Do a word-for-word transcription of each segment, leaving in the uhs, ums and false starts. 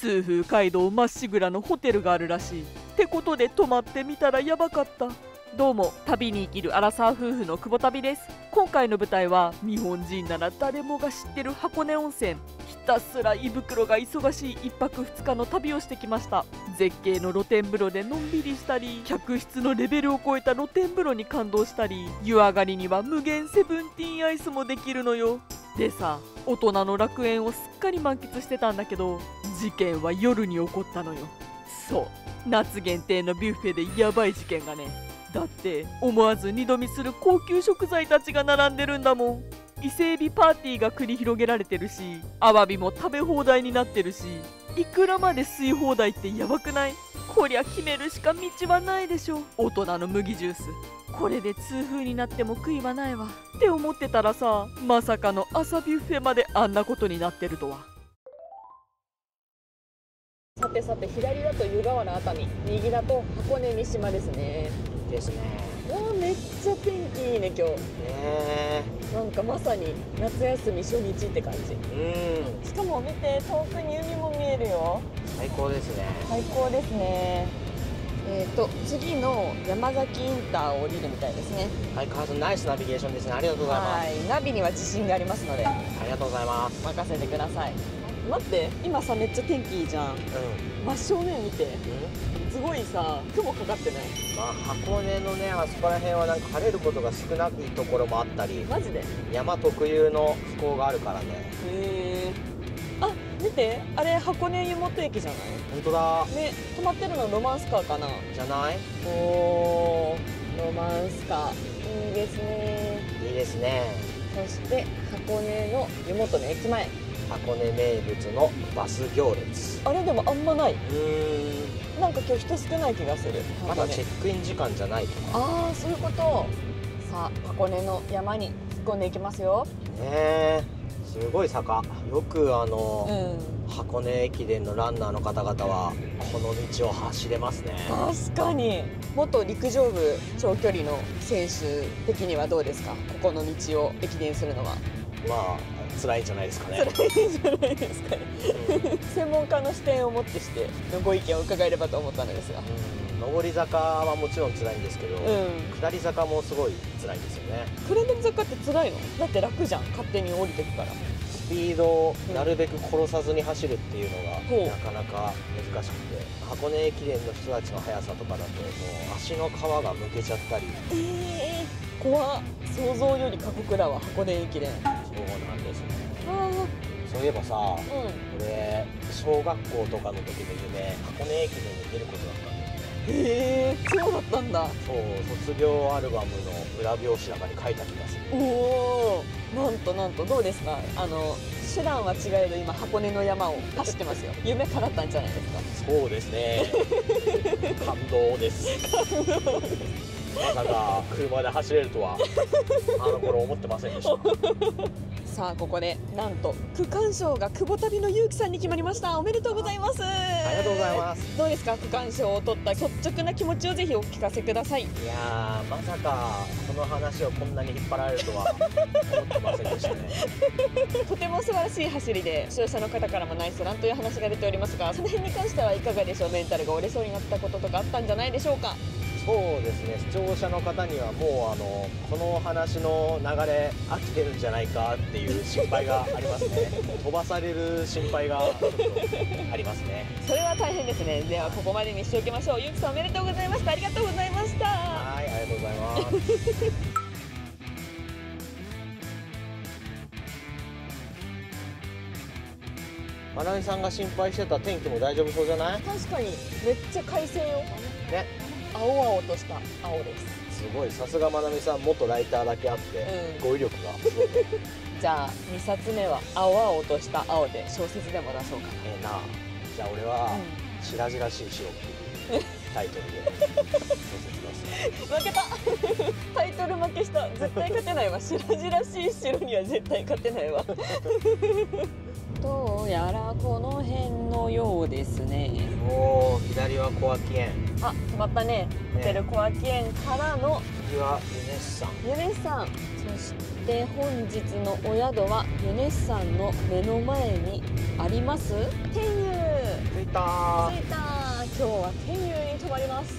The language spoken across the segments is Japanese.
通風街道まっしぐらのホテルがあるらしい。ってことで泊まってみたらやばかった。どうも、旅に生きるアラサー夫婦の久保旅です。今回の舞台は日本人なら誰もが知ってる箱根温泉。ひたすら胃袋が忙しいいっぱくふつかの旅をしてきました。絶景の露天風呂でのんびりしたり、客室のレベルを超えた露天風呂に感動したり、湯上がりには無限セブンティーンアイスもできるのよ。でさ、大人の楽園をすっかり満喫してたんだけど、事件は夜に起こったのよ。そう、夏限定のビュッフェでやばい事件がね。だって思わず二度見する高級食材たちが並んでるんだもん。伊勢エビパーティーが繰り広げられてるし、アワビも食べ放題になってるし、イクラまで吸い放題ってやばくない？こりゃ決めるしか道はないでしょ。大人の麦ジュース、これで痛風になっても悔いはないわって思ってたらさ、まさかの朝ビュッフェまであんなことになってるとは。さてさて、左だと湯河原熱海、右だと箱根三島ですね。ですね。わあ、めっちゃ天気いいね今日。ね、なんかまさに夏休み初日って感じ。うん。しかも見て、遠くに海も見えるよ。最高ですね。最高ですね。えっと次の山崎インターを降りるみたいですね。はい、カーズナイスナビゲーションですね。ありがとうございます。はい、ナビには自信がありますので。ありがとうございます。任せてください。待って、今さ、めっちゃ天気いいじゃん、うん、真正面見て、うん、すごいさ、雲かかってない？まあ、箱根のね、あそこら辺はなんか晴れることが少ないところもあったり、マジで山特有の気候があるからね。へー、あ、見て、あれ箱根湯本駅じゃない？本当だね。止まってるのロマンスカーかな？じゃない？おー、ロマンスカー、いいですね。いいですね。そして、箱根の湯本の駅前、箱根名物のバス行列、あれでもあんまない。うん、なんか今日人少ない気がする。まだチェックイン時間じゃないとか。ああ、そういうこと。さあ、箱根の山に突っ込んでいきますよ。ねー、すごい坂。よくあの、うん、箱根駅伝のランナーの方々はこの道を走れますね。確かに。元陸上部長距離の選手的にはどうですか、ここの道を駅伝するのは。まあ、辛いんじゃないですかね。辛いんじゃないですかね。専門家の視点をもってしてのご意見を伺えればと思ったのですが、うん、上り坂はもちろん辛いんですけど、うん、下り坂もすごい辛いんですよね。下り坂って辛いの？だって楽じゃん、勝手に降りてくから。スピードをなるべく殺さずに走るっていうのが、うん、なかなか難しくて、箱根駅伝の人たちの速さとかだともう足の皮がむけちゃったり。えー、怖っ。想像より過酷だわ、箱根駅伝。そうなんですね。そういえばさ、うん、俺小学校とかの時の夢、箱根駅伝に出ることだったんだよね。へえ、そうだったんだ。そう、卒業アルバムの裏表紙なんかに書いた気がする。おお、なんとなんと。どうですか、あの手段は違えど今箱根の山を走ってますよ。夢叶ったんじゃないですか。そうですね。感動です。感動です。まさか車で走れるとはあの頃思ってませんでした。さあ、ここでなんと区間賞が久保旅のゆうきさんに決まりました。おめでとうございます。ありがとうございます。どうですか、区間賞を取った率直な気持ちをぜひお聞かせください。いやー、まさかこの話をこんなに引っ張られるとは思ってませんでしたね。とても素晴らしい走りで、視聴者の方からもナイスランという話が出ておりますが、その辺に関してはいかがでしょう。メンタルが折れそうになったこととかあったんじゃないでしょうか。そうですね、視聴者の方にはもうあのこの話の流れ飽きてるんじゃないかっていう心配がありますね。飛ばされる心配がちょっとありますね。それは大変ですね。ではここまでにしておきましょう。ゆうきさん、おめでとうございました。ありがとうございました。はい、ありがとうございます。新井さんが心配してた天気も大丈夫そうじゃない？確かに、めっちゃ快晴よね。青々とした青です。すごい、さすがまなみさん、元ライターだけあって、うん、語彙力がすごい、ね。じゃあにさつめは青々とした青で小説でも出そうかな。ええなあ。じゃあ俺は「しらじらしい白」っていうタイトルで小説出す。負けた。タイトル負けした。絶対勝てないわ。「しらじらしい白」には絶対勝てないわ。どうやらこの辺のようですね。おお、左は小涌園。あ、決まったね。ホテル小涌園からの次はユネッサン。ユネッサン。そして本日のお宿はユネッサンの目の前にあります天湯。た。着いた。今日は天竜に泊まります。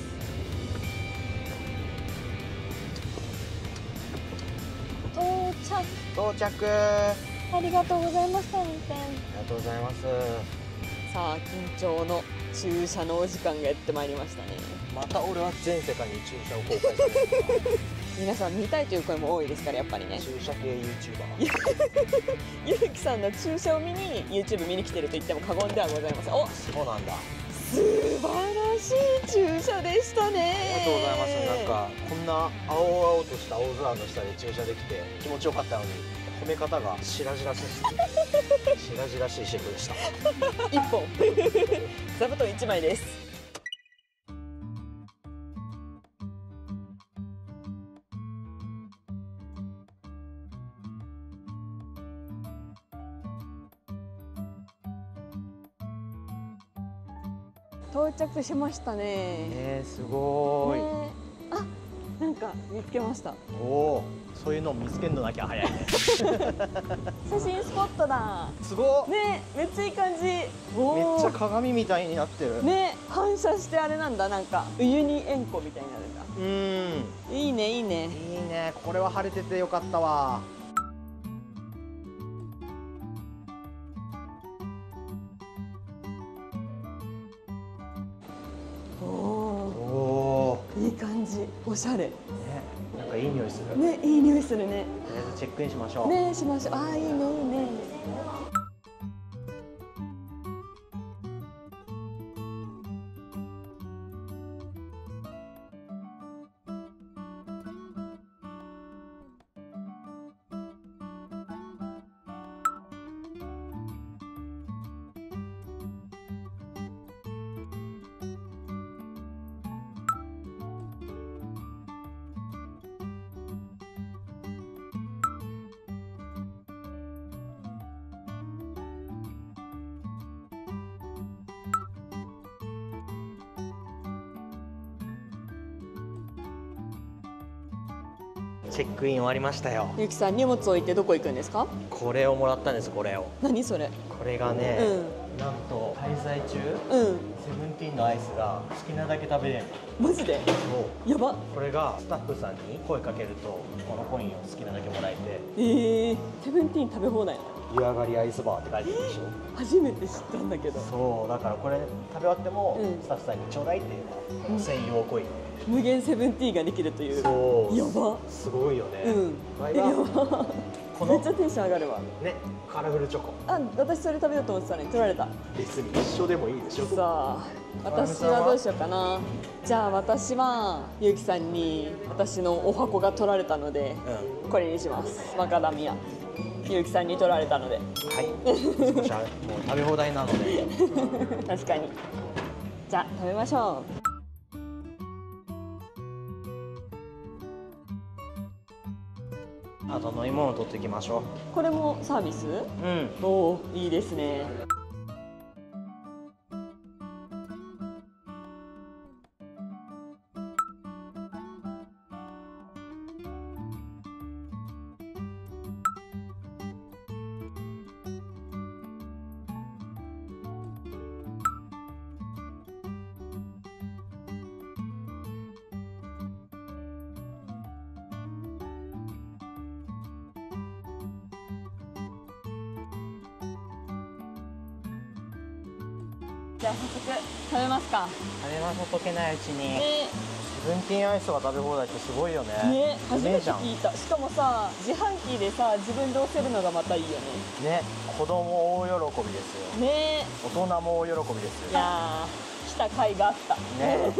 到着。到着。ありがとうございました。運転。ありがとうございます。さあ、緊張の駐車のお時間がやってまいりましたね。また俺は全世界に駐車を公開してる。皆さん見たいという声も多いですから、やっぱりね、駐車系 ユーチューバー ゆうきさんの駐車を見に ユーチューブ 見に来てると言っても過言ではございません。お、そうなんだ。素晴らしい駐車でしたね。ありがとうございます。なんかこんな青々とした青空の下で駐車できて気持ちよかったのに、褒め方がしらじらしいしらじらしいシェフでした。一本座布団一枚です。到着しましたね。え、すごい。あ、なんか見つけました。おお、そういうのを見つけんのなきゃ早いね。写真スポットだ。すごい。ね、めっちゃいい感じ。めっちゃ鏡みたいになってる。ね、反射してあれなんだ、なんかウユニ塩湖みたいになるんだ。うん。いいね、いいね。いいね、これは晴れててよかったわ。いい感じ、おしゃれ。ね、なんかいい匂いする。ね、いい匂いするね。とりあえずチェックインしましょう。ね、しましょう。ああ、いいね、いいね。チェックイン終わりましたよ。ゆきさん、荷物置いてどこ行くんですか？これをもらったんです。これを。何それ？これがね、うん、なんと滞在中、うん、セブンティーンのアイスが好きなだけ食べれる。マジで？そう。やば。これがスタッフさんに声かけると、このコインを好きなだけもらえて。ええー、セブンティーン食べ放題なの？湯上がりアイスバーって書いてるでしょ。えー、初めて知ったんだけど。そうだから、これ食べ終わっても、うん、スタッフさんにちょうだいっていうの専用コイン。うん、無限セブンティーができるという。そう。やば。すごいよね。うん。やば。めっちゃテンション上がるわ。ね、カラフルチョコ。あ、私それ食べようと思ってたのに取られた。別に一緒でもいいでしょ。さあ、私はどうしようかな。じゃあ私はゆうきさんに私のお箱が取られたので、うん、これにします。マカダミア。ゆうきさんに取られたので。はい。少しはもう食べ放題なので。確かに。じゃあ食べましょう。あと飲み物を取っていきましょう。これもサービス？うん。おー、いいですね。じゃあ早速食べますか。食べましょう、溶けないうちに。セブンティーンアイスが食べ放題ってすごいよね。ね、初めて聞いた。しかもさ、自販機でさ、自分で押せるのがまたいいよね。ね、子供大喜びですよ。ね、大人も大喜びですよ。いやー、来た甲斐があった。ね、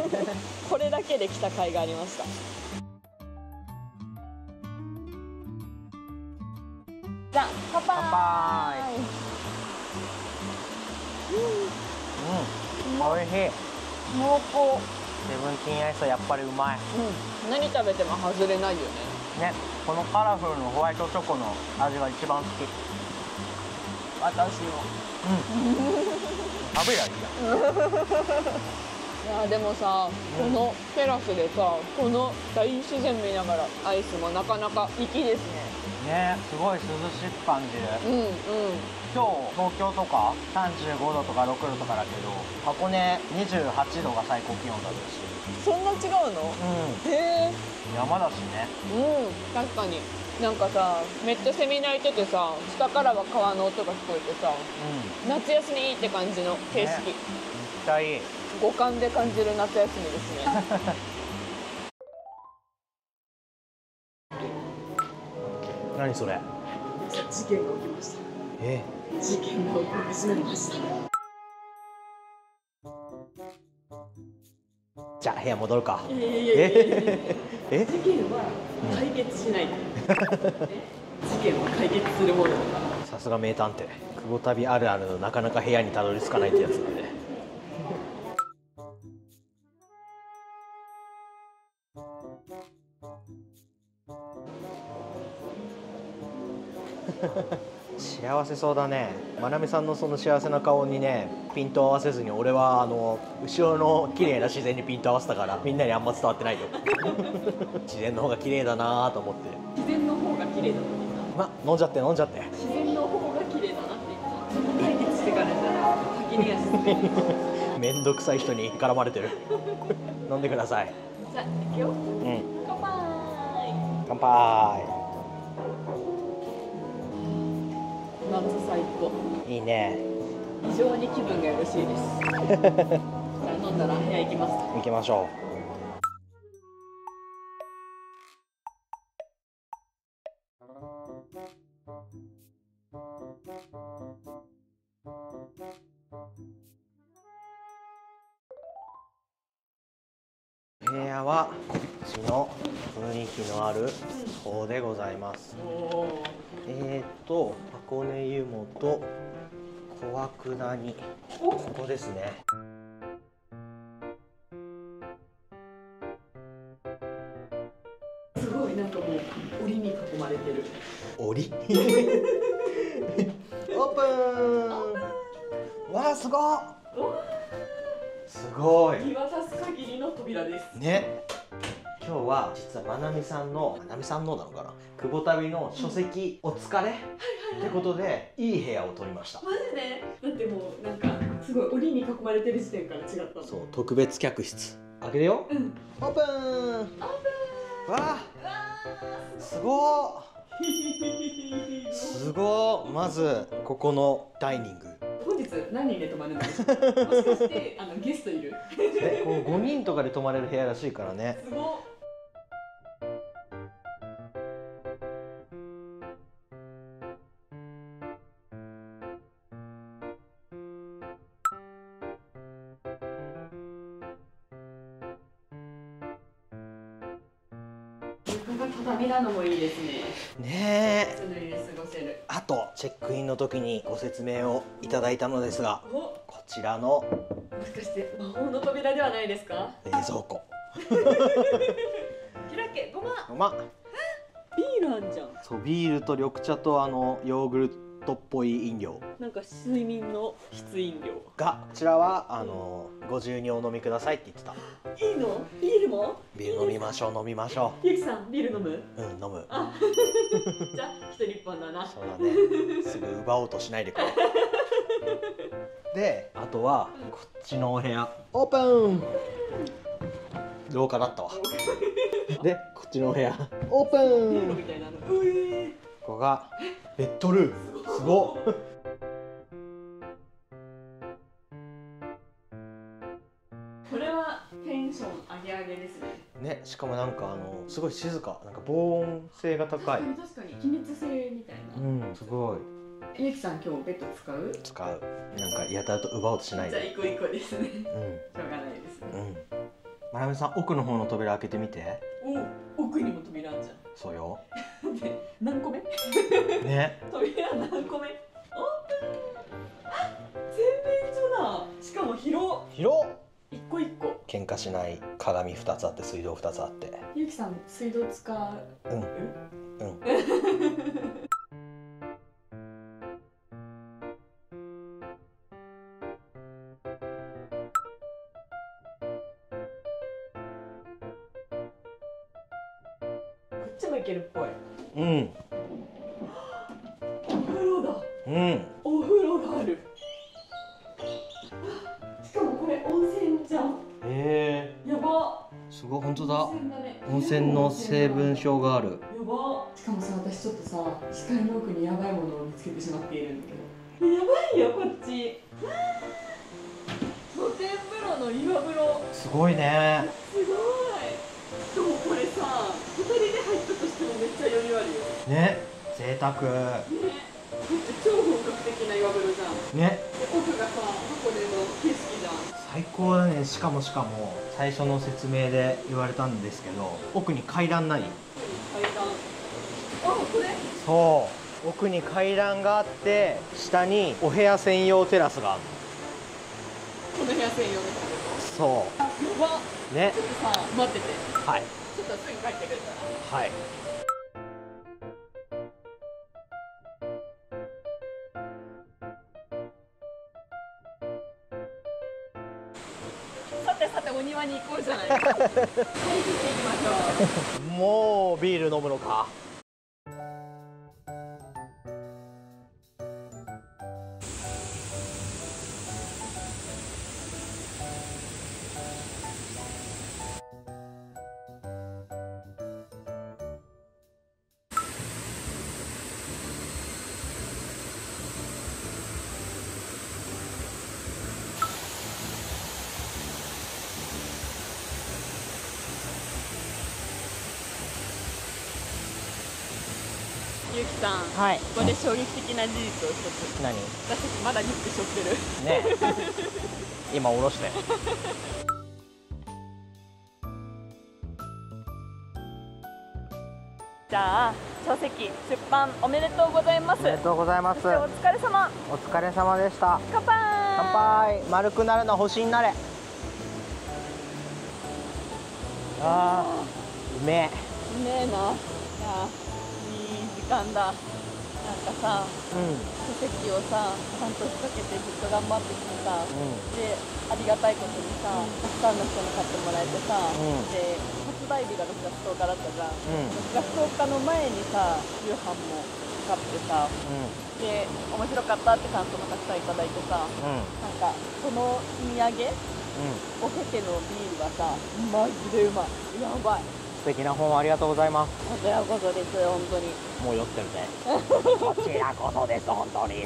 これだけで来た甲斐がありました。じゃあ、乾杯。うん、美味しい。濃厚。セブンティーンアイスはやっぱりうまい。うん、何食べても外れないよね。ね、このカラフルのホワイトチョコの味が一番好き。私も。うん。食べりゃいいや。いや、でもさ、このテラスでさ、この大自然見ながらアイスもなかなか粋ですね。ね、すごい涼しく感じる。うんうん。今日東京とかさんじゅうごどとかろくどとかだけど、箱根にじゅうはちどが最高気温だったし。そんな違うの？うん、へえ。山だしね。うん、確かに。なんかさ、めっちゃセミ鳴いててさ、下からは川の音が聞こえてさ、うん、夏休みって感じの景色、ね、めっちゃいい。五感で感じる夏休みですね。何それ？事件が起きました。え？事件が起こり始めました。じゃあ部屋戻るか。いやいやいやいやいやいや。え？事件は解決しない。事件は解決するものだから。さすが名探偵。久保旅あるあるのなかなか部屋にたどり着かないってやつだね。幸せそうだね。まなみさんのその幸せな顔にねピント合わせずに、俺はあの後ろの綺麗な自然にピント合わせたからみんなにあんま伝わってないよ。自然の方が綺麗だなと思って。自然の方が綺麗だなって言った。ま飲んじゃって飲んじゃって。自然の方が綺麗だなって言った。対決してからじゃ先にやすい。めんどくさい人に絡まれてる。飲んでください。じゃあいくよ。うん、乾杯乾杯。夏最高。いいね。非常に気分がよろしいです。じゃあ飲んだら部屋行きますか。行きましょう。部屋はこっちの雰囲気のある方でございます。えっと箱根湯本小涌谷、ここですね。すごいなんかもう檻に囲まれてる。檻？オープン。わあすごっ。すごい。見渡す限りの扉です。ね。今日は実はまなみさんのまなみさんのなのかな、久保旅の書籍お疲れってことでいい部屋を取りました。マジで？だってもうなんかすごい檻に囲まれてる時点から違ったの。そう、特別客室。開けるよ。うん、オープン。オープン。わあ。すごー。すごー。まずここのダイニング。何人で泊まるんですか？もしかしてあのゲストいる？え、こうごにんとかで泊まれる部屋らしいからね。すごっ。床が畳なのもいいですね。ねえ。あとチェックインの時にご説明をいただいたのですが、こちらのもしかして魔法の扉ではないですか？冷蔵庫。キラケごま。ごま。ビールあんじゃん。そう、ビールと緑茶とあのヨーグルトっぽい飲料。なんか睡眠の必飲料。がこちらはあのご自由にお飲みくださいって言ってた。いいの？ビールも？ビール飲みましょう飲みましょう。ゆきさんビール飲む？うん飲む。あ、じゃあ一人っぽんだな。そうだね。すぐ奪おうとしないでくれ。で、あとはこっちのお部屋オープン。廊下だったわ。で、こっちのお部屋オープン。ここがベッドルーム。すごっ。ね、しかもなんかあのすごい静か、なんか防音性が高い。確かに確かに気密性みたいな。うん、すごい。ゆきさん今日ベッド使う？使う。なんかやたらと奪おうとしないで。じゃあ一個一個ですね。うん。しょうがないですね。うん。まなみさん奥の方の扉開けてみて。お、奥にも扉あるじゃん。そうよ。で、何個目？ね。扉何個目？オープン。あ、洗面所だ。しかも広。広。一個一個。喧嘩しない鏡ふたつあって水道ふたつあって。ゆきさん水道使う？うんうん。こっちもいけるっぽい。うん。お風呂だ。うん。お風本当だ。温泉の成分表がある。しかもさ、私ちょっとさ、視界の奥にやばいものを見つけてしまっているんだけど。やばいよ、こっち。露天風呂の岩風呂。すごいね。すごい。でもこれさ、二人で入ったとしてもめっちゃ余裕あるよ。ね、贅沢。ね、超本格的な岩風呂じゃん。ね。奥がさ、箱根の景色じゃん。最高だね。しかもしかも最初の説明で言われたんですけど、奥に階段ない？階段。あ、これ？そう、奥に階段があって、下にお部屋専用テラスがある。この部屋専用です。そう。やば。ね。ちょっとさ、待ってて。はい。ちょっとすぐ帰ってくるから。はい。さてさてお庭に行こうじゃないか。張り切っていきましょう。もうビール飲むのか。ゆきさん、はい、ここで衝撃的な事実を一つ。何？私たちまだリュック背負ってる。ねえ。今下ろして。じゃあ書籍出版おめでとうございます。おめでとうございます。お疲れ様。お疲れ様でした。乾杯。乾杯。丸くなるの星になれ。ああ、うめえ。うめえな。いや。なんかさ、うん、書籍をさ、ちゃんと仕掛けてずっと頑張ってきてさ、うん、で、ありがたいことにさ、たくさんの人に買ってもらえてさ、うん、で、発売日がろくがつとおかだったじゃん、うん、ろくがつとおかの前にさ、夕飯も買ってさ、うん、で、面白かったって感想もたくさんいただいてさ、うん、なんか、その積み上げを経てのビールはさ、マジでうまい、やばい。素敵な本ありがとうございます。こちらこそですよ、本当に。もう酔ってるね。こちらこそです、本当に。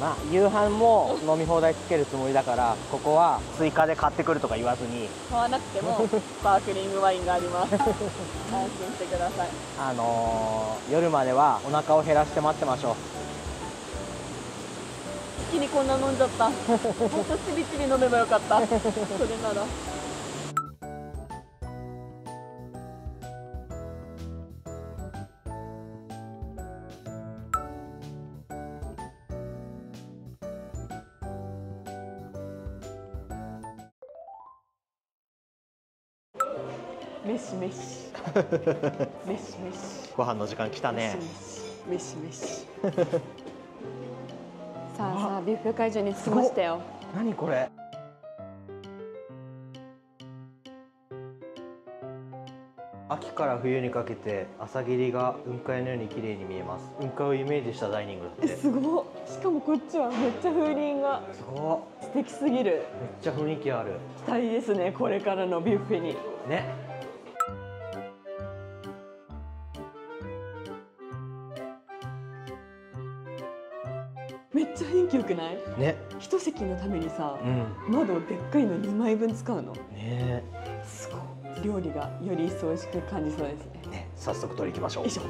まあ、夕飯も飲み放題つけるつもりだから、ここは追加で買ってくるとか言わずに、買わなくてもスパークリングワインがあります。安心してください。あのー、夜まではお腹を減らして待ってましょう。一気にこんな飲んじゃった。もっとちびちび飲めばよかった。それならメシメシメシメシ。ご飯の時間きたね。メシメシ。さあさあ、ビュッフェ会場に着きましたよ。何これ。秋から冬にかけて朝霧が雲海のように綺麗に見えます。雲海をイメージしたダイニングだって。すごい。しかもこっちはめっちゃ風鈴が。すごい。素敵すぎる。めっちゃ雰囲気ある。期待ですね、これからのビュッフェに。ね。めっちゃ雰囲気良くない？ね。一席のためにさ、うん、窓をでっかいのにまいぶん使うの。ね。すごい。料理がより一層美味しく感じそうですね。ね、早速取り行きましょう。以上。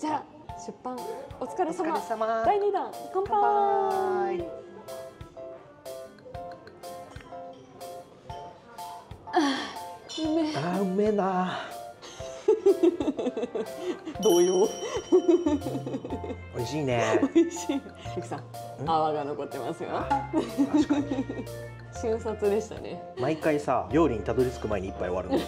じゃあ出版お疲れ様。だいにだん乾杯。ああうめえな。同様。美味しいね。美味しい。ゆきさん、泡が残ってますよ。確かに。瞬殺でしたね。毎回さ、料理にたどり着く前に一杯終わるの。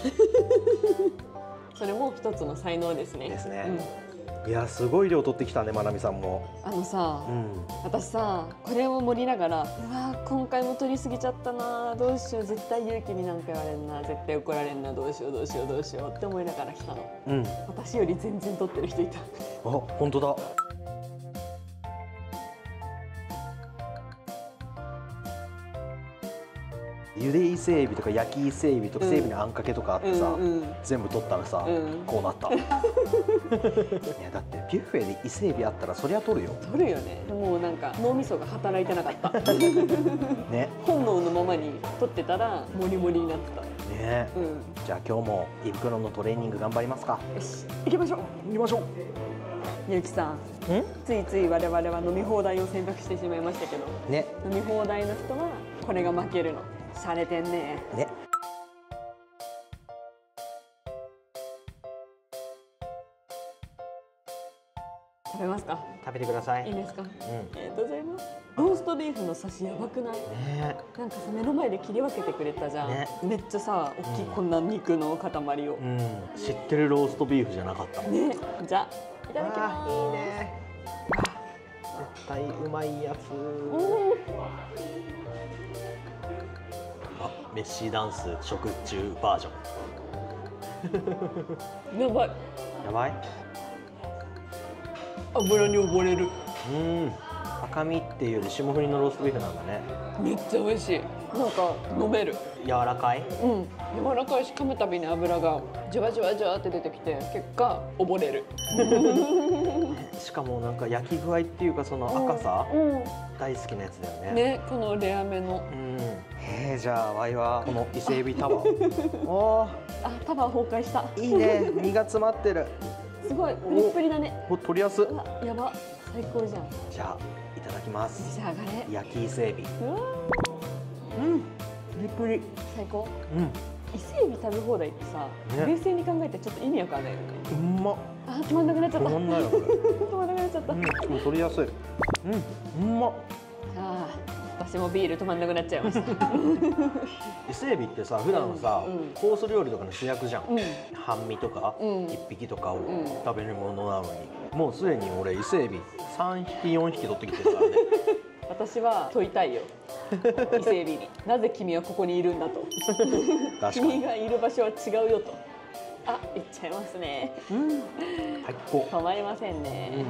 それも一つの才能ですね。ですね。うん、いやすごい量取ってきたね、まなみさんも。あのさ、うん、私さこれを盛りながら、うわ今回も取り過ぎちゃったな、どうしよう、絶対勇気になんか言われるな、絶対怒られるな、どうしようどうしようどうしようって思いながら来たの。うん、私より全然取ってる人いた。あ、本当だ。ゆで伊勢エビとか焼き伊勢エビとか伊勢エビのあんかけとかあってさ、うんうん、全部取ったらさ、うん、こうなった。いやだってビュッフェで伊勢エビあったらそりゃ取るよ。取るよね。もうなんか脳みそが働いてなかった。ね。本能のままに取ってたらモリモリになってた。ね。うん、じゃあ今日も胃袋のトレーニング頑張りますか。よし。行きましょう。行きましょう。ゆうきさん。ついつい我々は飲み放題を選択してしまいましたけど。ね。飲み放題の人はこれが負けるの。洒落てんね。ね。食べますか。食べてください。いいですか。うん、ありがとうございます。ローストビーフの刺しやばくない。ね。なんかさ、目の前で切り分けてくれたじゃん。ね、めっちゃさ、大きいこんな肉の塊を、うんうん。知ってるローストビーフじゃなかった。ね。じゃあ、いただきます。いいね。絶対うまいやつ。うん。メッシーダンス食中バージョン。やばい。やばい。油に溺れる。うん。赤身っていうより霜降りのローストビーフなんだね。めっちゃ美味しい。なんか飲める。柔らかい。うん。柔らかいし、噛むたびに油がじわじわじわって出てきて、結果溺れる。しかもなんか焼き具合っていうかその赤さ、うんうん、大好きなやつだよね。ね、このレアめの。うん。えー、じゃあワイはこの伊勢エビタワー。おー。あ、タワー崩壊した。いいね。身が詰まってる。すごいプリプリだね。お、取りやす。やば。最高じゃん。じゃあいただきます。召し上がれ。焼き伊勢エビ。うん。プリプリ。最高。うん。伊勢エビ食べ放題ってさ、冷静に考えてちょっと意味わかんないよね。うまっ。あ、止まんなくなっちゃった。止まんないよ。止まんなくなっちゃった。うん。取りやすい。うん。うまっ。ああ。私もビール止まんなくなっちゃいました。伊勢エビってさ、普段はさ、うん、コース料理とかの主役じゃん、うん、半身とか、うん、いっぴきとかを食べるものなのに、うん、もうすでに俺伊勢エビさんびきよんひき取ってきてるからね。私は問いたいよ、伊勢エビに。なぜ君はここにいるんだと。君がいる場所は違うよと。あ、いっちゃいますね。止まりませんね、うん。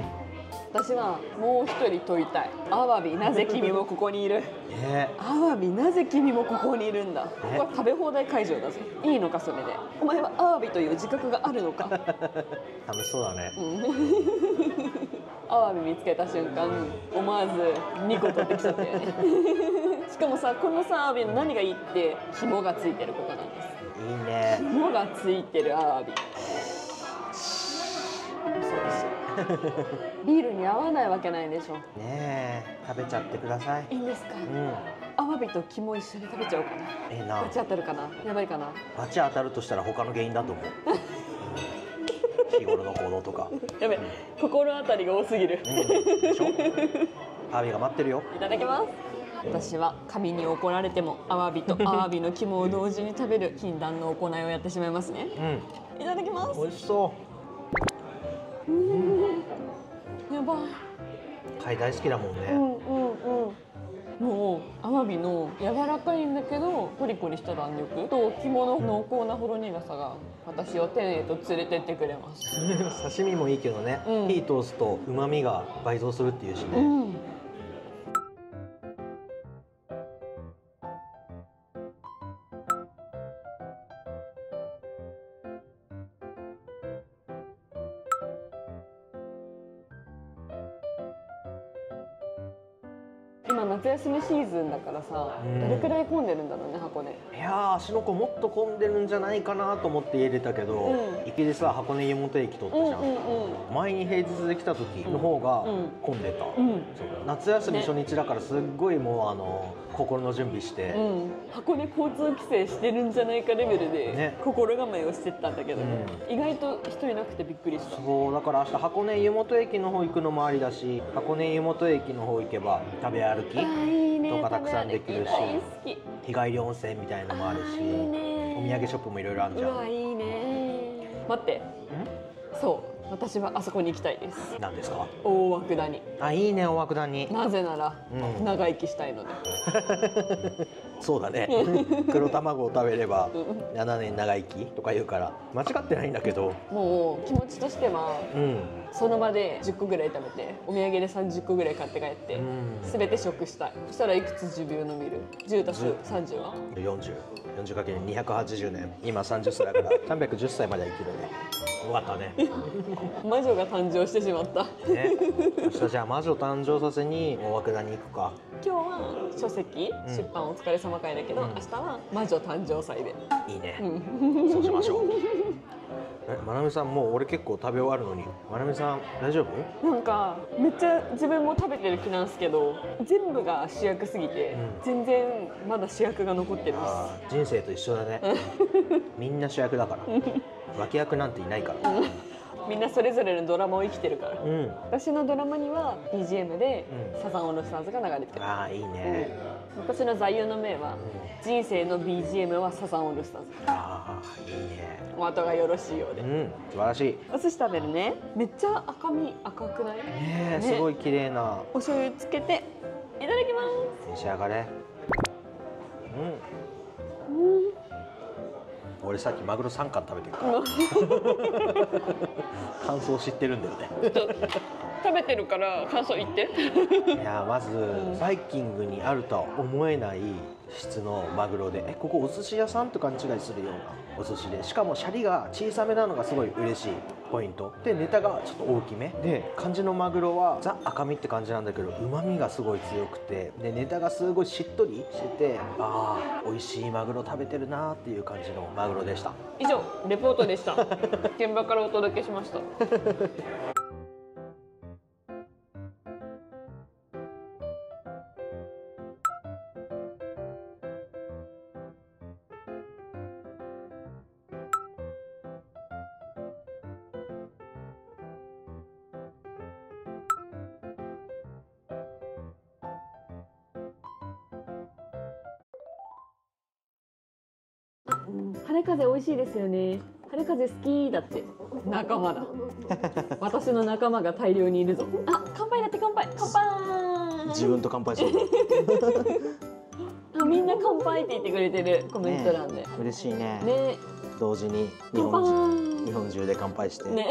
私はもう一人問いたい。アワビ、なぜ君もここにいる。ね、アワビ、なぜ君もここにいるんだ。ここは食べ放題会場だぜ。いいのか、それで。お前はアワビという自覚があるのか。楽しそうだね。アワビ見つけた瞬間、思わずにこ取ってきちゃったよね。しかもさ、このさ、アワビの何がいいって、紐がついてることなんです。いいね。紐がついてるアワビ。ビールに合わないわけないでしょ。ねえ、食べちゃってください。いいんですか。うん、アワビと肝一緒に食べちゃおうかな。ええな。バチ当たるかな。やばいかな。バチ当たるとしたら他の原因だと思う。うん、日頃の行動とか。やべ、うん、心当たりが多すぎる。うん、でしょ。アワビが待ってるよ。いただきます。私は神に怒られてもアワビとアワビの肝を同時に食べる禁断の行いをやってしまいますね。うん、いただきます。美味しそう。やばい。貝大好きだもんね。うんうんうん。もうアワビの柔らかいんだけどコリコリした弾力と肝の濃厚なほろ苦さが私を丁寧と連れてってくれます。刺身もいいけどね。うん、火通すと旨味が倍増するっていうしね。うん、夏休みシーズンだからさ、どれくらい混んでるんだろうね、箱根。いやー、芦ノ湖もっと混んでるんじゃないかなと思って家出たけど、うん、行きでさ箱根湯本駅通ったじゃん。前に平日で来た時の方が混んでた、うんうん、夏休み初日だからすっごいもうあの心の準備して、うん、箱根交通規制してるんじゃないかレベルで心構えをしてったんだけど、ねうん、意外と人いなくてびっくりした。そうだから明日箱根湯本駅の方行くのもありだし、箱根湯本駅の方行けば食べ歩きとかたくさんできるし、日帰り温泉みたいなのもあるし、お土産ショップもいろいろあるじゃん。うわいいね。待って、そう私はあそこに行きたいです。何ですか？大涌谷。あ、いいね。大涌谷。なぜなら、うん、長生きしたいのでそうだね黒卵を食べればななねん長生きとか言うから間違ってないんだけど、もう気持ちとしては、うん、その場でじゅっこぐらい食べてお土産でさんじゅっこぐらい買って帰って、うん、全て食したい。そしたらいくつ寿命伸びる？ じゅうたすさんじゅう は よんじゅうよんじゅうかけるにひゃくはちじゅうねん、今さんじゅっさいだからさんびゃくじゅっさいまで生きるね。よかったね魔女が誕生してしまったね。明日じゃあ魔女誕生させに大涌谷に行くか。今日は書籍、うん、出版お疲れ様会だけど、うん、明日は魔女誕生祭で。いいね、うん、そうしましょうえ、まなみさんもう俺結構食べ終わるのに、まなみさん大丈夫？なんかめっちゃ自分も食べてる気なんですけど、全部が主役すぎて、うん、全然まだ主役が残ってるんです。あ、人生と一緒だねみんな主役だから脇役なんていないから、うん、みんなそれぞれのドラマを生きてるから、うん、私のドラマには ビージーエム でサザンオールスターズが流れてる。ああいいね、うん、私の座右の銘は、うん、人生の ビージーエム はサザンオールスターズ。ああいいね。お後がよろしいようで、うん、素晴らしい。お寿司食べるね。めっちゃ赤身赤くない？ねえ、すごい綺麗な。お醤油つけていただきます。召し上がれ。うん、うん、俺さっきマグロさんかん食べてるから感想知ってるんだよね食べてるから感想言っていやまずバイキングにあるとは思えない質のマグロで、えここお寿司屋さんと勘違いするようなお寿司で、しかもシャリが小さめなのがすごい嬉しいポイントで、ネタがちょっと大きめで、感じのマグロはザ赤身って感じなんだけど旨味がすごい強くて、でネタがすごいしっとりしてて、あー美味しいマグロ食べてるなーっていう感じのマグロでした。以上レポートでした現場からお届けしました春風美味しいですよね。春風好きだって仲間だ私の仲間が大量にいるぞ。あ、乾杯だって。乾杯乾杯。自分と乾杯するあ、みんな乾杯って言ってくれてるコメント欄で、ね、嬉しいね。ね、同時に日本中日本中で乾杯してね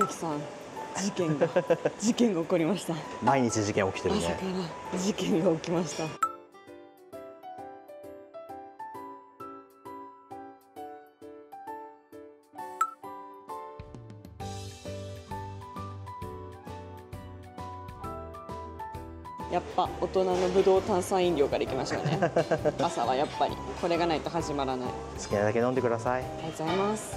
ゆきさん、事件が事件が起こりました。毎日事件起きてるね。朝から事件が起きました。やっぱ大人のブドウ炭酸飲料からいきましょうね。朝はやっぱりこれがないと始まらない。好きなだけ飲んでください。ありがとうございます。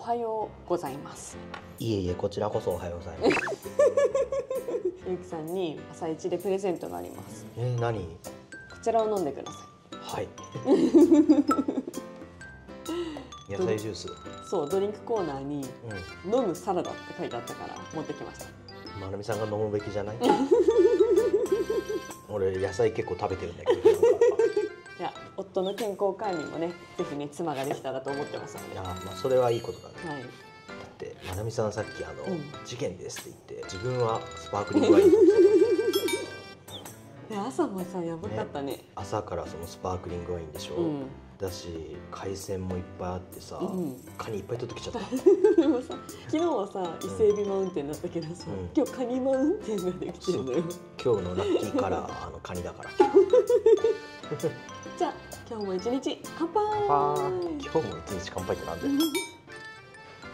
おはようございます。いえいえ、こちらこそおはようございます。ゆきさんに朝一でプレゼントがあります。えー、何？こちらを飲んでください。はい。野菜ジュース。そう、ドリンクコーナーに「飲むサラダ」って書いてあったから持ってきました。まなみさんが飲むべきじゃない？俺野菜結構食べてるんだけど。いや、夫の健康管理もね、ぜひね、妻ができたらと思ってますので。いや、まあ、それはいいことだね。はい、だって、まなみさんさっきあの、うん、事件ですって言って、自分はスパークリングワイン。ね、朝もさ、やばかったね。ね、朝からそのスパークリングワインでしょ、うん、だし、海鮮もいっぱいあってさ、うん、カニいっぱい取ってきちゃった。でもさ、昨日はさ、伊勢海老マウンテンだったけどさ、うん、今日カニマウンテンができてるのよ。今日のラッキーカラー、あのカニだから。じゃあ今日も一日乾杯。今日も一日乾杯ってなんで。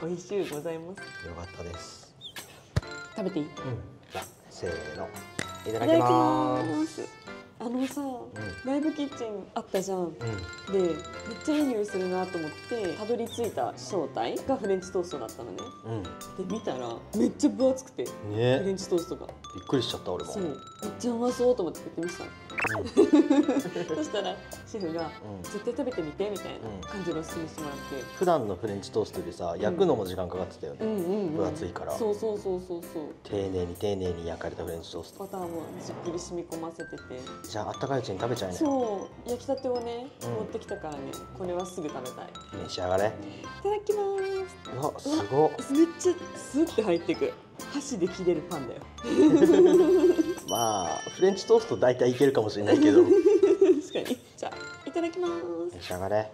美味しゅうございます。よかったです。食べていい？うん、じゃあせーの、いただきまーす。あのさ、うん、ライブキッチンあったじゃん、うん、で、めっちゃいい匂いするなと思ってたどり着いた正体がフレンチトーストだったのね、うん、で、見たらめっちゃ分厚くて、ね、フレンチトーストがびっくりしちゃった。俺もそう、めっちゃうまそうと思って買ってみた。そしたらシェフが「絶対食べてみて」みたいな感じでおすすめしてもらって。普段のフレンチトーストよりさ、焼くのも時間かかってたよね、分厚いから。そうそうそうそうそう、丁寧に丁寧に焼かれたフレンチトースト、バターもじっくり染み込ませてて。じゃああったかいうちに食べちゃいね。そう、焼きたてをね持ってきたからね、これはすぐ食べたい。召し上がれ。いただきまーす。うわ、すごっ。めっちゃスッて入ってく、箸で切れるパンだよ。まあフレンチトースト大体いけるかもしれないけど。確かに。じゃあいただきます。召し上がれ。や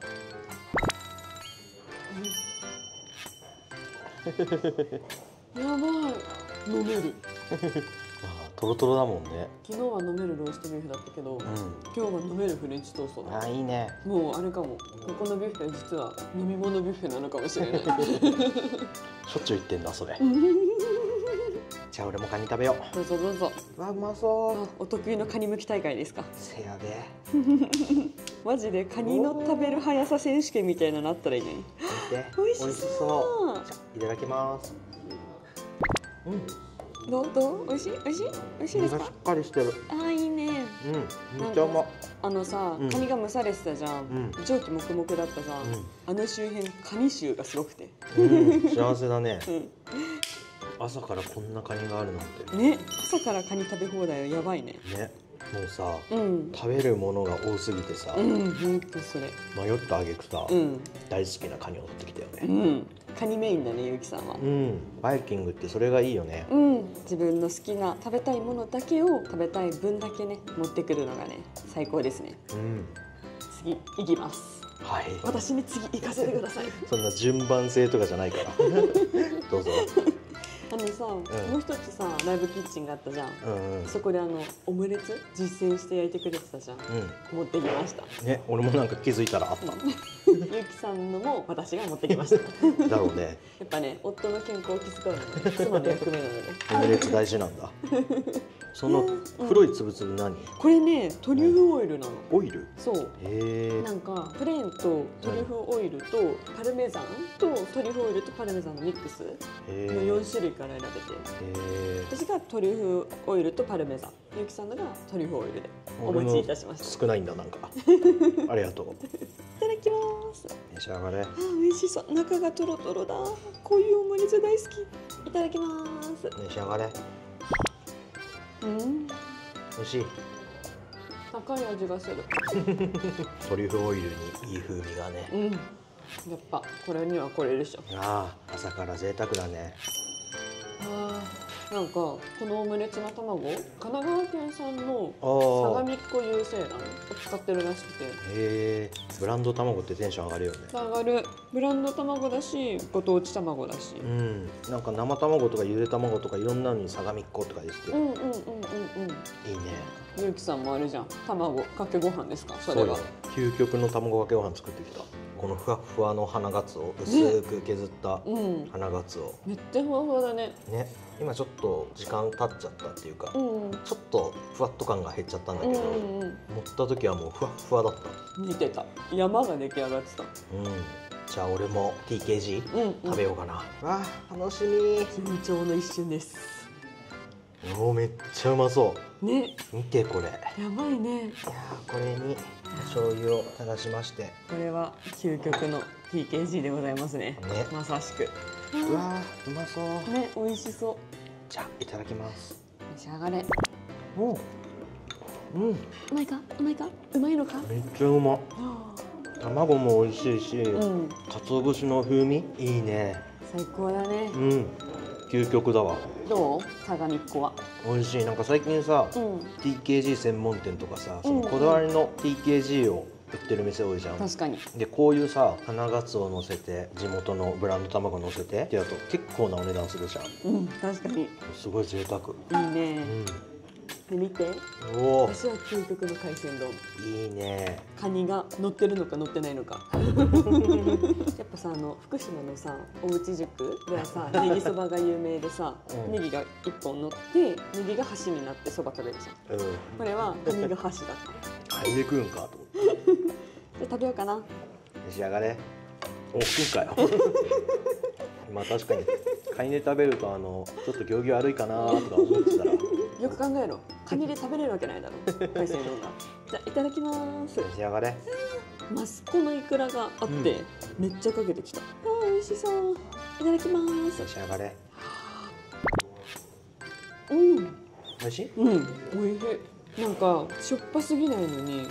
ばい、飲める。まあトロトロだもんね。昨日は飲めるローストビュッフェだったけど、うん、今日は飲めるフレンチトーストだ。あ、いいね。もうあれかも、ここのビュッフェ実は飲み物ビュッフェなのかもしれない。しょっちゅう言ってんだそれ。じゃあ俺もカニ食べよう。どうぞどうぞ。わ、うまそう。お得意のカニ剥き大会ですか。せやで。マジでカニの食べる速さ選手権みたいなのあったらいいね。美味しそう。じゃあいただきます。うん。どうどう、美味しい美味しい美味しいですか。しっかりしてる。ああ、いいね。うん。めっちゃうま。あのさ、カニが蒸されてたじゃん。蒸気もくもくだったじゃん。あの周辺カニ臭がすごくて。幸せだね。朝からこんなカニがあるなんてね。朝からカニ食べ放題はやばいね。ね、もうさ、うん、食べるものが多すぎてさ、うん、ほんとそれ迷ったあげくさ、うん、大好きなカニを取ってきたよね、うん、カニメインだね、ゆうきさんは。うん、バイキングってそれがいいよね。うん、自分の好きな食べたいものだけを食べたい分だけね、持ってくるのがね、最高ですね、うん、次、いきます。はい、私に次行かせてください。そんな順番性とかじゃないから。どうぞ。あのさ、うん、もう一つさ、ライブキッチンがあったじゃん、うん、うん、そこであのオムレツ実践して焼いてくれてたじゃん、うん、持ってきました。ね、俺もなんか気づいたらあった。ゆきさんのも私が持ってきました。だろうね。やっぱね、夫の健康を気遣うのが妻の役目なので。オムレツ大事なんだ。その黒いつぶつぶ何？これね、トリュフオイルなの。オイル？そう。へえ。なんかプレーンとトリュフオイルとパルメザンとトリュフオイルとパルメザンのミックスのよん種類から選べて。へえ。私がトリュフオイルとパルメザン、ゆきさんのがトリュフオイルでお持ちいたしました。少ないんだなんか。ありがとう。いただきます。召し上がれ。あ、美味しそう。中がトロトロだ。こういうオムレツ大好き。いただきます。召し上がれ。うん、美味しい。高い味がする。トリュフオイルにいい風味がね、うん、やっぱこれにはこれでしょ。ああ、朝から贅沢だね。ああ、なんかこのオムレツの卵、神奈川県産の相模っ子有精卵を使ってるらしくて。へえ、ブランド卵ってテンション上がるよね。上がる。ブランド卵だし、ご当地卵だし、うん、なんか生卵とかゆで卵とかいろんなのに相模っ子とかですって。うんうんうんうんうん、いいね。ゆうきさんもあるじゃん、卵かけご飯ですか。それは究極の卵かけご飯作ってきた。このふわふわの花ガツオ、薄く削った花ガツオ、めっちゃふわふわだね。ね、今ちょっと時間経っちゃったっていうか、うん、ちょっとふわっと感が減っちゃったんだけど、持った時はもうふわふわだった。見てた、山が出来上がってた。うん、じゃあ俺も ティーケージー 食べようかな。あ、楽しみ。緊張の一瞬です。お、めっちゃうまそうね。見てこれ、やばいね。いや、これに醤油を垂らしまして、これは究極の ティーケージー でございますね。まさしく。うわ、うまそうね。美味しそう。じゃあいただきます。召し上がれ。お、うん、うまいか、うまいか、うまいのか。めっちゃうま。卵も美味しいし、うん、鰹節の風味いいね。最高だね。うん、究極だわ。どう？相模っ子は。美味しい。なんか最近さ、うん、ティーケージー 専門店とかさ、そのこだわりの ティーケージー を売ってる店多いじゃん。確かに。でこういうさ、花がつおを乗せて、地元のブランド卵乗せてってやると結構なお値段するじゃん。うん、確かに。すごい贅沢。いいね。うん。見て、私は究極の海鮮丼。いいね。カニが乗ってるのか乗ってないのか。やっぱさ、あの福島のさ、おうち塾ではさ、ネギそばが有名でさ、ネギが一本乗ってネギが箸になってそば食べるじゃん。これはカニが箸だった。カニで食うんかと思って。じゃ食べようかな。召し上がれ。お、食うかよ。まあ確かにカニで食べるとあのちょっと行儀悪いかなとか思ってたら。よく考えろ、カニで食べれるわけないだろ海鮮丼が。じゃあいただきます。召し上がれ。マスコのイクラがあって、うん、めっちゃかけてきた。あー、美味しそう。いただきます。召し上がれ。うん、美味しい。うん、美味しい。なんかしょっぱすぎないのに、うん、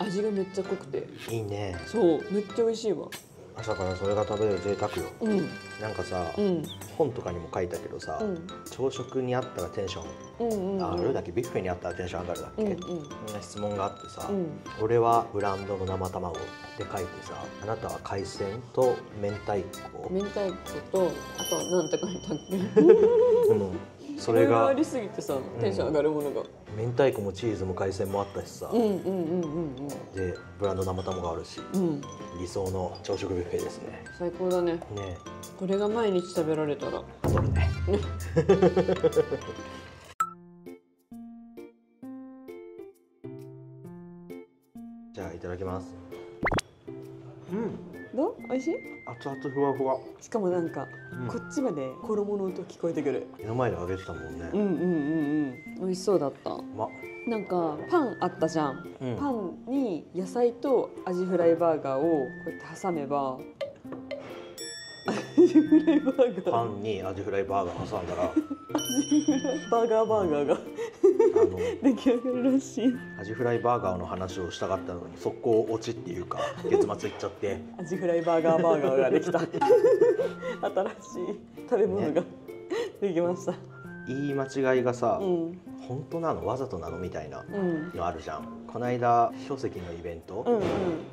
味がめっちゃ濃くていいね。そう、めっちゃ美味しいわ。朝からそれが食べる贅沢よ。なんかさ、本とかにも書いたけどさ、朝食にあったらテンションあるだけ、ビュッフェにあったらテンション上がるだけ、そんな質問があってさ、俺はブランドの生卵って書いてさ、あなたは海鮮と明太子、明太子とあとなんて書いたっけ。それがありすぎてさ、テンション上がるものが。明太子もチーズも海鮮もあったしさ、でブランド生卵があるし、理想の朝食ビュッフェですね。最高だね。これが毎日食べられたら太るね。じゃあいただきます。うん、どう？美味しい？熱々ふわふわ。しかもなんか、うん、こっちまで衣の音聞こえてくる。目の前で揚げてたもんね。うんうんうんうん。美味しそうだった。ま、なんかパンあったじゃん。うん、パンに野菜とアジフライバーガーをこうやって挟めば。アジフライバーガー。パンにアジフライバーガー挟んだら。アジフライバーガーバーガーが。出来上がるらしい。アジフライバーガーの話をしたかったのに速攻落ちっていうか月末いっちゃって、アジフライバーガーバーガーができた。新しい食べ物が、ね、できました。言い間違いがさ、うん、本当なのわざとなのみたいなのあるじゃん、うん、この間書籍のイベント、うん、うん、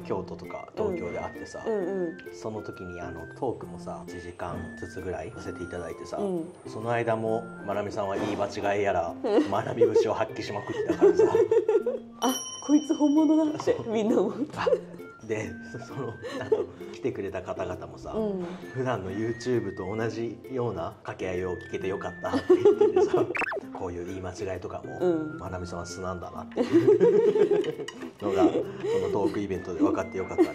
京都とか東京であってさ、うんうん、その時にあのトークもさいちじかんずつぐらいさせていただいてさ、うん、その間もまなみさんは言い間違いやら学び節を発揮しまくってたからさ。あ、こいつ本物だってみんな思った。でそのあと来てくれた方々もさ、うん、普段の ユーチューブ と同じような掛け合いを聞けてよかったって言っててさ、こういう言い間違いとかも、うん、まなみさんは素なんだなっていうのがこのトークイベントで分かってよかったんで。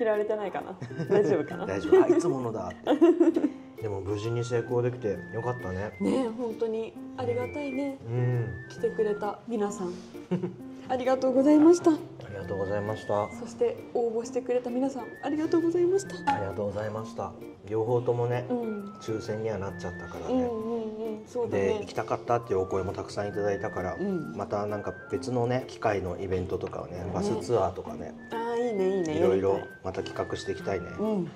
嫌われてないかな、大丈夫かな。大丈夫、あ、いつものだって。でも無事に成功できてよかったね。ねえ、本当にありがたいね、うん、来てくれた皆さんありがとうございました。ありがとうございました。そして応募してくれた皆さんありがとうございました。ありがとうございました。両方ともね、うん、抽選にはなっちゃったからね。で行きたかったっていうお声もたくさんいただいたから、うん、またなんか別のね機会のイベントとかをね、バスツアーとかね、うん、ああいいねいいね、いろいろまた企画していきたいね、うん。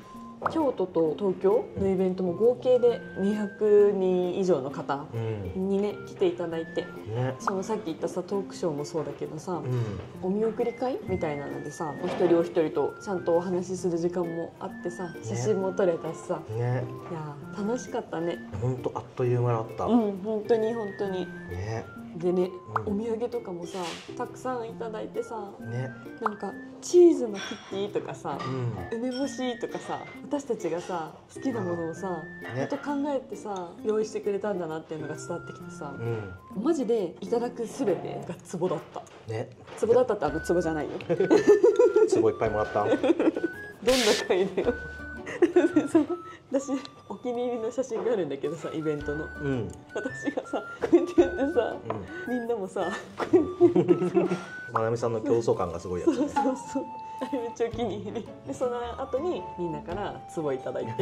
京都と東京のイベントも合計でにひゃくにん以上の方にね、うん、来ていただいて、ね、そのさっき言ったさトークショーもそうだけどさ、うん、お見送り会みたいなのでさ、お一人お一人とちゃんとお話しする時間もあってさ、写真も撮れたしさ、ねね、いや楽しかったね。本当あっという間だった。うん、本当に本当に。ね。でね、うん、お土産とかもさたくさんいただいてさ、ね、なんかチーズのクッキーとかさ、うん、梅干しとかさ、私たちがさ好きなものをさ、うんね、ちょっと考えてさ用意してくれたんだなっていうのが伝わってきてさ、うん、マジでいただくすべてがツボだった、ね、ツボだったってあのツボじゃないよ。ツボいっぱいもらった。どんな回だよその私お気に入りの写真があるんだけどさ、イベントの、うん、私がさこうやってやってさ、うん、みんなもさこうやってやってさまなみさんの競争感がすごいやつ、ね、そうそうそう、あれめっちゃお気に入りで、その後にみんなから壺いただいて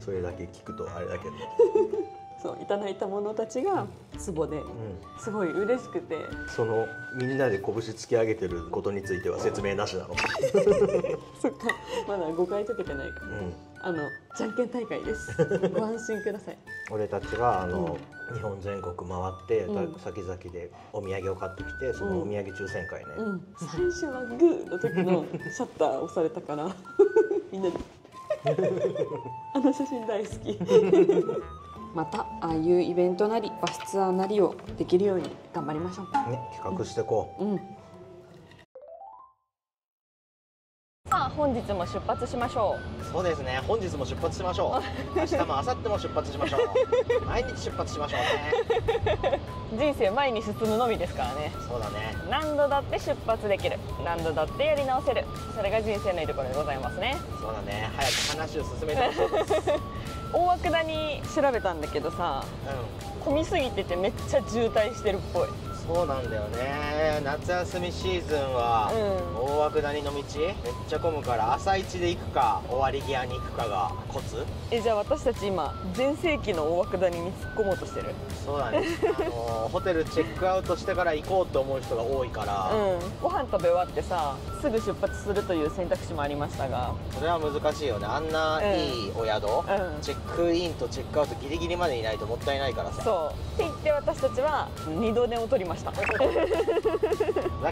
それだけ聞くとあれだけどそういただいた者たちが壺で、うん、すごい嬉しくて、そのみんなで拳突き上げてることについては説明なしなのそっか、まだ誤解解けてないから、うん、あのじゃんけん大会ですご安心ください。俺たちがあの、うん、日本全国回って先々でお土産を買ってきて、そのお土産抽選会ね、うんうん、最初はグーの時のシャッターを押されたからみんなであの写真大好きまたああいうイベントなりバスツアーなりをできるように頑張りましょうね、企画してこう、うんうん、さあ本日も出発しましょう。そうですね、本日も出発しましょう明日も明後日も出発しましょう毎日出発しましょうね人生前に進むのみですからね。そうだね、何度だって出発できる、何度だってやり直せる、それが人生のいいところでございますね。そうだね、早く話を進めてほしいです大涌谷調べたんだけどさ、うん、混みすぎててめっちゃ渋滞してるっぽい。そうなんだよね、夏休みシーズンは大涌谷の道めっちゃ混むから、朝一で行くか終わり際に行くかがコツ。え、じゃあ私たち今全盛期の大涌谷に突っ込もうとしてる。そうだねあのホテルチェックアウトしてから行こうと思う人が多いから、うん、ご飯食べ終わってさすぐ出発するという選択肢もありましたが、それは難しいよね。あんないいお宿、うんうん、チェックインとチェックアウトギリギリまでいないともったいないからさ。そうって言って私たちは二度寝を取りましただ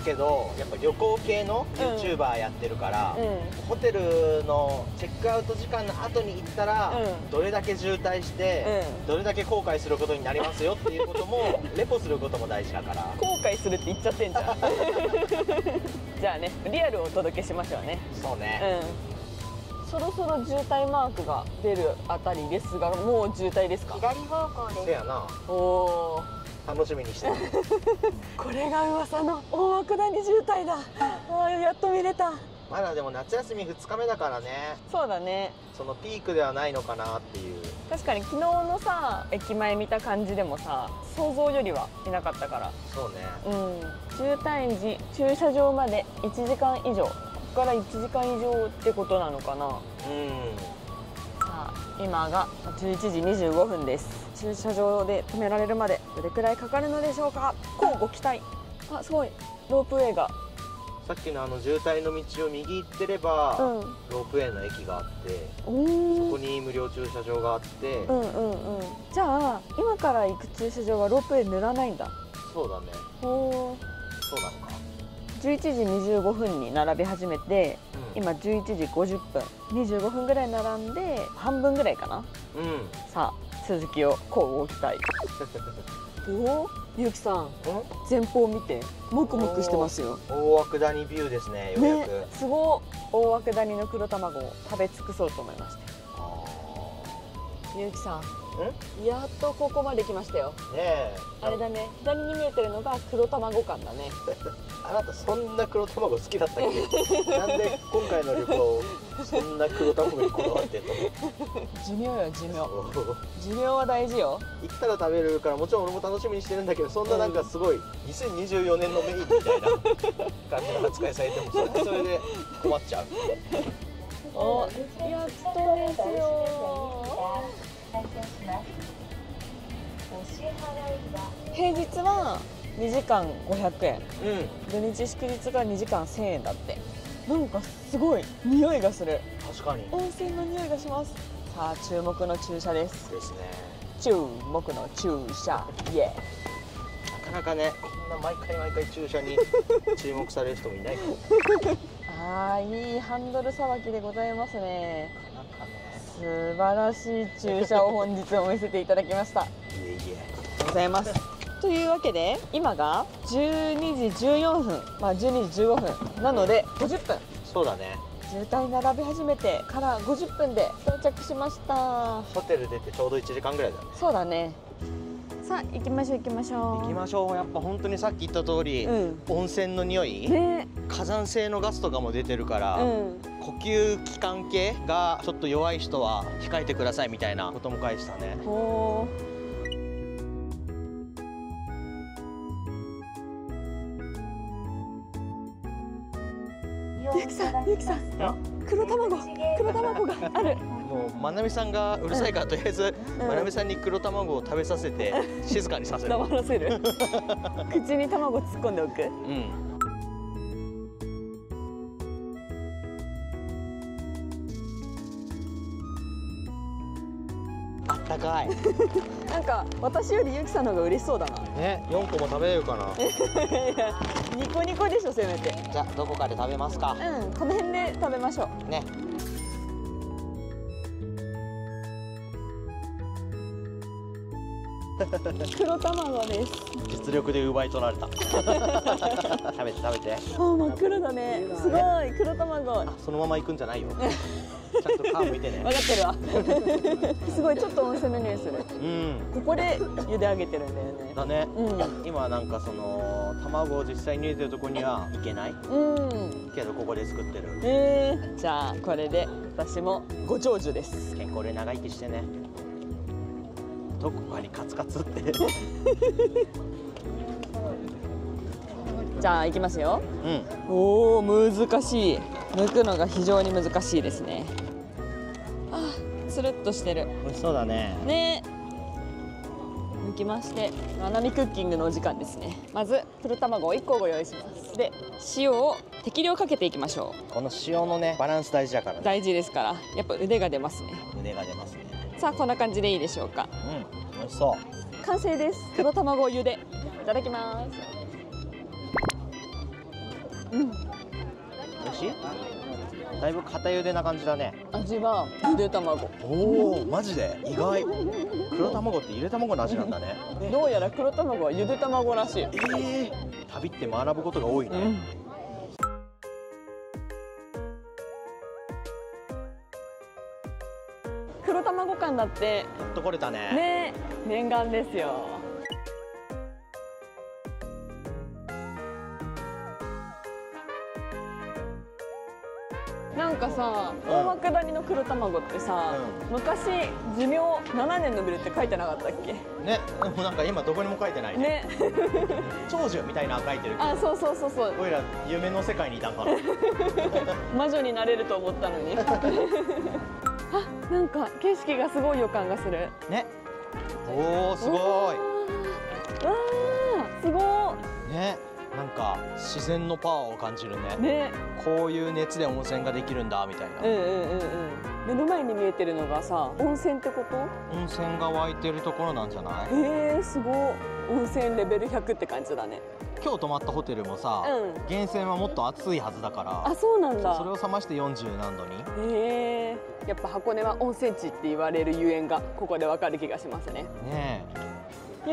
けどやっぱ旅行系の ユーチューバー やってるから、うんうん、ホテルのチェックアウト時間の後に行ったら、うん、どれだけ渋滞して、うん、どれだけ後悔することになりますよっていうこともレポすることも大事だから後悔するって言っちゃってんじゃんじゃあね、リアルをお届けしましょうね。そうね、うん、そろそろ渋滞マークが出るあたりですが、もう渋滞ですか。左方向です。せやな、おー楽しみにしてるこれが噂の大涌谷渋滞だあー、やっと見れた。まだでも夏休みふつかめだからね。そうだね、そのピークではないのかなっていう。確かに昨日のさ駅前見た感じでもさ想像よりはいなかったから。そうね、うん、渋滞時駐車場までいちじかんいじょう、ここからいちじかんいじょうってことなのかな。うん、さあ今がじゅういちじにじゅうごふんです。駐車場で止められるまでどれくらいかかるのでしょうか。こうご期待。あ、すごいロープウェイが。さっきのあの渋滞の道を右行ってれば、うん、ロープウェイの駅があってそこに無料駐車場があって、うんうんうん、じゃあ今から行く駐車場はロープウェイ塗らないんだ。そうだね、ほう、そうなのか。じゅういちじにじゅうごふんに並び始めて、うん、今じゅういちじごじゅっぷん、にじゅうごふんぐらい並んで半分ぐらいかな、うん、さあ続きをこう動きたいおお、ゆうきさん、前方見てもくもくしてますよ。大涌谷ビューですね、ようやく、ね、すごい。大涌谷の黒卵を食べ尽くそうと思いました。ゆうきさん、んやっとここまで来ましたよ。ねえ、あれだね、左に見えてるのが黒卵館だねあなたそんな黒卵好きだったっけなんで今回の旅行そんな黒卵にこだわってんの寿命よ、寿命寿命は大事よ。行ったら食べるからもちろん俺も楽しみにしてるんだけど、そんななんかすごいにせんにじゅうよねんのメインみたいな感じの扱いされてもそれはそれで困っちゃうお、やっとですよ。平日はにじかんごひゃくえん、うん、土日祝日がにじかんせんえんだって。なんかすごい匂いがする。確かに温泉の匂いがします。さあ注目の注射ですですね、注目の注射イエー。なかなかね、こんな毎回毎回注射に注目される人もいないああ、いいハンドルさばきでございますね。なかなかね、素晴らしい注射を本日も見せていただきましたいえいえございますというわけで今がじゅうにじじゅうよんふん、まあじゅうにじじゅうごふんなのでごじゅっぷん。そうだね、渋滞並び始めてからごじゅっぷんで到着しました。ホテル出てちょうどいちじかんぐらいだね。そうだね、さあ行きましょう行きましょう行きましょう。やっぱ本当にさっき言った通り、うん、温泉の匂い、ね、火山性のガスとかも出てるから、うん、呼吸器官系がちょっと弱い人は控えてくださいみたいなことも書いてたね。おー、ゆきさん、ゆきさん、黒卵、黒卵がある。もうまなみさんがうるさいから、とりあえず、うん、まなみさんに黒卵を食べさせて、静かにさせる。黙らせる。口に卵突っ込んでおく。うん。あったかい。なんか私よりゆきさんの方が嬉しそうだな。ね、四個も食べれるかな。ニコニコでしょ、せめて。じゃあどこかで食べますか。うん、この辺で食べましょう。ね。黒卵です。実力で奪い取られた。食べて食べて。あ、真っ黒だね。すごい黒卵。あ、そのまま行くんじゃないよ。ちゃんと皮剥いてね。分かってるわ。すごい、ちょっとお店メニューする。うん、ここで茹で上げてるんだよね。だね。うん、今なんかその卵を実際に茹でてるとこには行けない。うん。けどここで作ってる。ええー。じゃあこれで私もご長寿です。健康で長生きしてね。どこかにカツカツって。じゃあ行きますよ。うん。おお、難しい。剥くのが非常に難しいですね。あ、つるっとしてる。美味しそうだね。ね。剥きまして、まなみクッキングのお時間ですね。まず黒卵をいっこご用意します。で、塩を適量かけていきましょう。この塩のね、バランス大事だからね。大事ですから、やっぱ腕が出ますね。腕が出ますね。さあ、こんな感じでいいでしょうか。うん、美味しそう。完成です。黒卵を茹で。いただきます。うん。だいぶ固茹でな感じだね。味はゆで卵。おお、マジで意外。黒卵ってゆで卵の味なんだね。どうやら黒卵はゆで卵らしい。ええー、旅って学ぶことが多いね。うん、黒卵感だって。やっとこれたね。ね、念願ですよ。なんかさ、うん、大涌谷の黒卵ってさ、うん、昔寿命ななねん延びるって書いてなかったっけね。もうなんか今どこにも書いてないね。ね。長寿みたいな書いてるけど。あ、そうそうそうそう。おいら夢の世界にいたんかな。魔女になれると思ったのに。あ、なんか景色がすごい予感がする。ね。おお、すごい。わあ、すごい。ね。なんか自然のパワーを感じるね。ね、こういう熱で温泉ができるんだみたいな。うんうんうんうん。目の前に見えてるのがさ、温泉ってこと？温泉が湧いてるところなんじゃない？ええ、すごい。温泉レベルひゃくって感じだね。今日泊まったホテルもさ、うん、源泉はもっと暑いはずだから。あ、そうなんだ。それを冷ましてよんじゅうなんどに。ええ、やっぱ箱根は温泉地って言われるゆえんがここでわかる気がしますね。ねえ。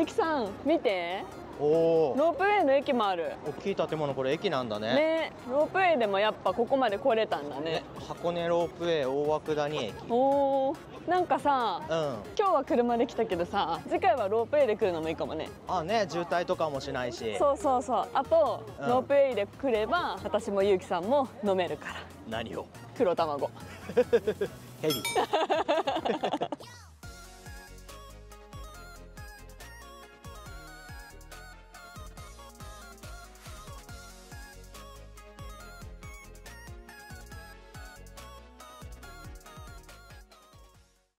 ゆきさん、見て。おー、ロープウェイの駅もある。大きい建物、これ駅なんだね。ね、ロープウェイでもやっぱここまで来れたんだね。箱根ロープウェイ大涌谷駅。おー、なんかさ、うん、今日は車で来たけどさ、次回はロープウェイで来るのもいいかもね。あ、ね、渋滞とかもしないし。そうそうそう。あと、うん、ロープウェイで来れば私もゆきさんも飲めるから。何を？黒卵。ヘビ。